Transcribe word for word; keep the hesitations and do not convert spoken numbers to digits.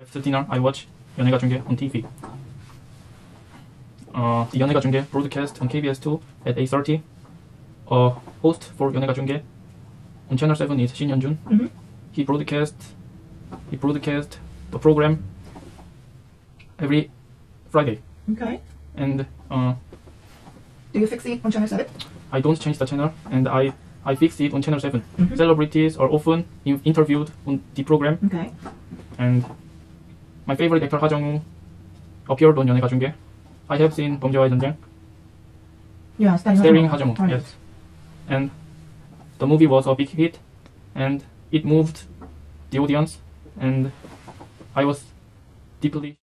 After dinner, I watch Yeonega Junge on T V. Uh, the Yeonega Junge broadcast on K B S two at eight thirty. Uh, host for Yeonega Junge on Channel seven is Shin Yeon-jun. Mm-hmm. He broadcast he broadcast the program every Friday. Okay. And uh, do you fix it on Channel seven? I don't change the channel, and I I fix it on Channel seven. Mm-hmm. Celebrities are often in interviewed on the program. Okay. And my favorite actor Ha Jung-woo appeared on Yeonega Junge. I have seen Bombay Dreams. Yeah, starring Ha Jung-woo. Right. Yes. And the movie was a big hit, and it moved the audience, and I was deeply